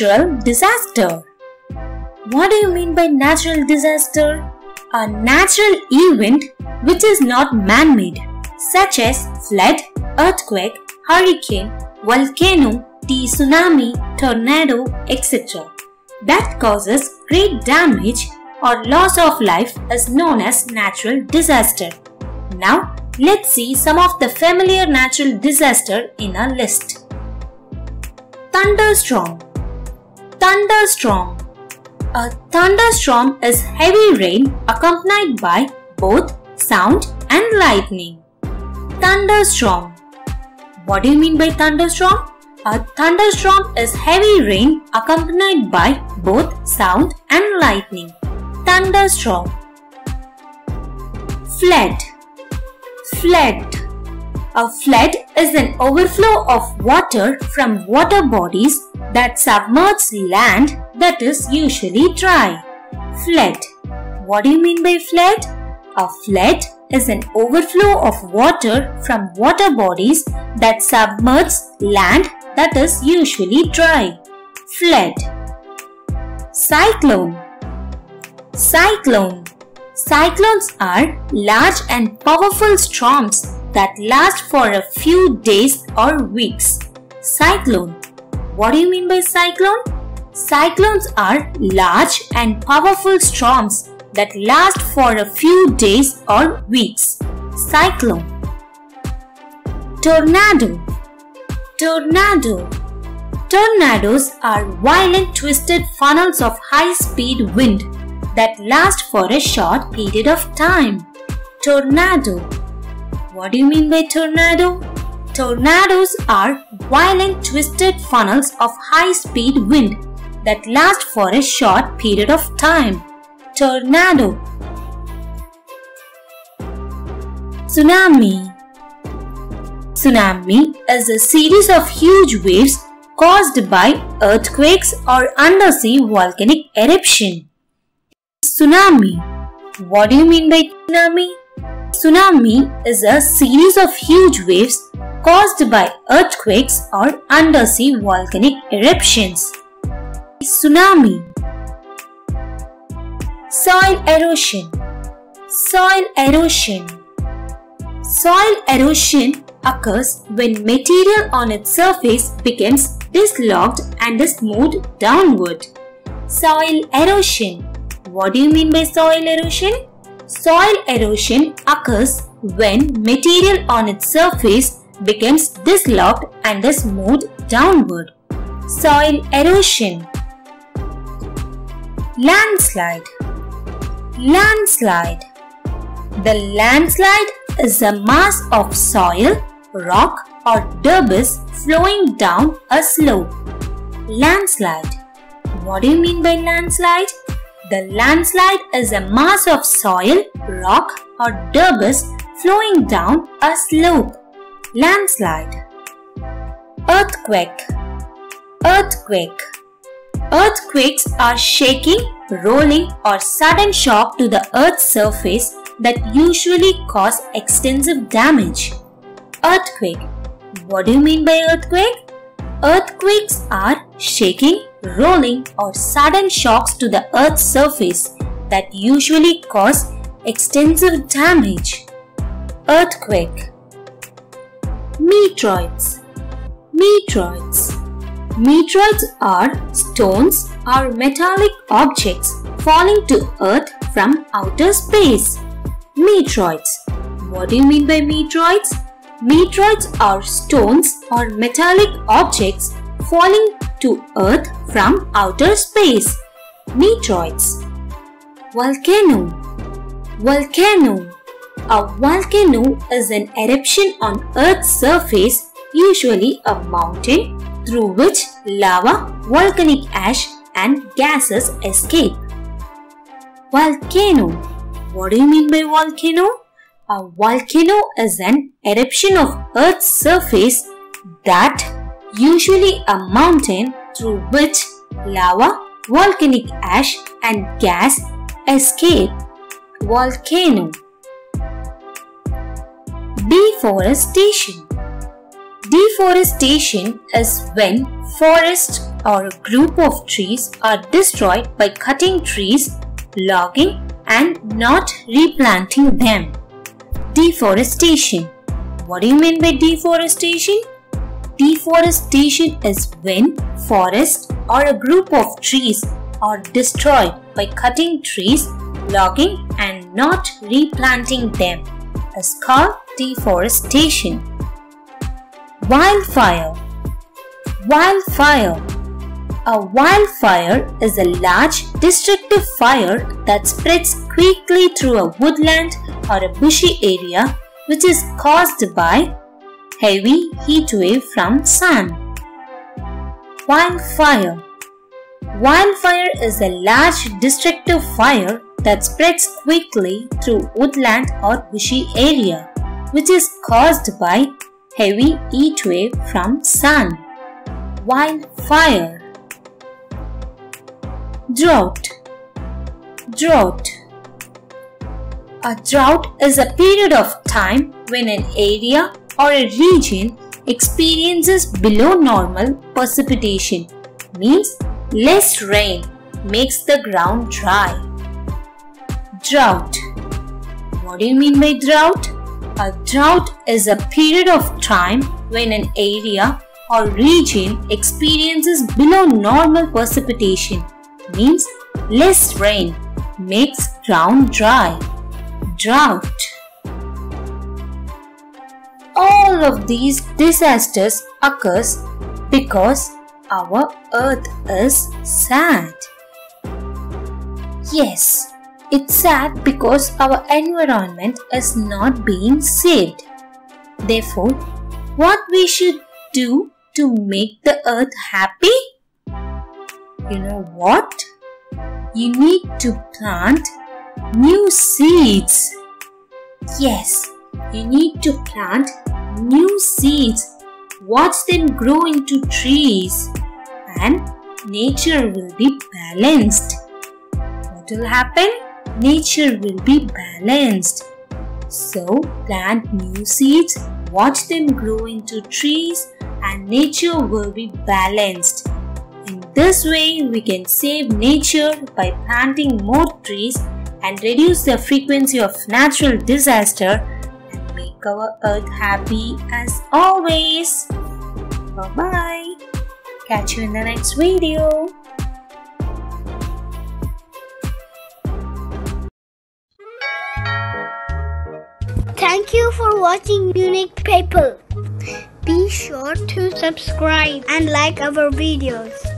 natural disaster. What do you mean by natural disaster? A natural event which is not man-made, such as flood, earthquake, hurricane, volcano, tsunami, tornado, etc., that causes great damage or loss of life is known as natural disaster. Now, let's see some of the familiar natural disaster in our list. Thunderstorm. Thunderstorm. A thunderstorm is heavy rain accompanied by both sound and lightning. Thunderstorm. What do you mean by thunderstorm? A thunderstorm is heavy rain accompanied by both sound and lightning. Thunderstorm. Flood. Flood. A flood is an overflow of water from water bodies that submerge land that is usually dry. Flood. What do you mean by flood? A flood is an overflow of water from water bodies that submerge land that is usually dry. Flood. Cyclone. Cyclone. Cyclones are large and powerful storms that last for a few days or weeks. Cyclone. What do you mean by cyclone? Cyclones are large and powerful storms that last for a few days or weeks. Cyclone. Tornado. Tornado. Tornadoes are violent twisted funnels of high-speed wind that last for a short period of time. Tornado. What do you mean by tornado? Tornadoes are violent twisted funnels of high-speed wind that last for a short period of time. Tornado. Tsunami. Tsunami is a series of huge waves caused by earthquakes or undersea volcanic eruption. Tsunami. What do you mean by tsunami? Tsunami is a series of huge waves caused by earthquakes or undersea volcanic eruptions. Tsunami. Soil erosion. Soil erosion. Soil erosion occurs when material on its surface becomes dislodged and is moved downward. Soil erosion. What do you mean by soil erosion? Soil erosion occurs when material on its surface becomes dislodged and is moved downward. Soil erosion. Landslide. Landslide. The landslide is a mass of soil, rock or debris flowing down a slope. Landslide. What do you mean by landslide? The landslide is a mass of soil, rock or debris flowing down a slope. Landslide. Earthquake. Earthquake. Earthquakes are shaking, rolling or sudden shock to the earth's surface that usually cause extensive damage. Earthquake. What do you mean by earthquake? Earthquakes are shaking, rolling or sudden shocks to the earth's surface that usually cause extensive damage. Earthquake. Meteoroids. Meteoroids. Meteoroids are stones or metallic objects falling to earth from outer space. Meteoroids. What do you mean by meteoroids? Meteoroids are stones or metallic objects falling to earth from outer space. Meteoroids. Volcano. Volcano. A volcano is an eruption on earth's surface, usually a mountain, through which lava, volcanic ash and gases escape. Volcano. What do you mean by volcano? A volcano is an eruption of earth's surface that usually a mountain through which lava, volcanic ash and gas escape. Volcano. Deforestation. Deforestation is when Forests or a group of trees are destroyed by cutting trees, logging, and not replanting them. Deforestation. What do you mean by deforestation? Deforestation is when forests or a group of trees are destroyed by cutting trees, logging, and not replanting them. It's called deforestation. Wildfire. Wildfire. A wildfire is a large destructive fire that spreads quickly through a woodland or a bushy area, which is caused by heavy heat wave from sun. Wildfire. Wildfire is a large destructive fire that spreads quickly through woodland or bushy area, which is caused by heavy heat wave from sun. Wildfire. Drought. Drought. A drought is a period of time when an area or a region experiences below normal precipitation, means less rain makes the ground dry. Drought. What do you mean by drought? A drought is a period of time when an area or region experiences below normal precipitation, means less rain makes ground dry. Drought. All of these disasters occurs because our earth is sad. Yes, it's sad because our environment is not being saved. Therefore, what we should do to make the earth happy? You know what? You need to plant new seeds. Yes, you need to plant new seeds. Watch them grow into trees, and nature will be balanced. What will happen? Nature will be balanced. So plant new seeds, watch them grow into trees, and nature will be balanced. In this way, we can save nature by planting more trees and reduce the frequency of natural disaster and make our earth happy as always. Bye-bye. Catch you in the next video. Thank you for watching Unicpapel. Be sure to subscribe and like our videos.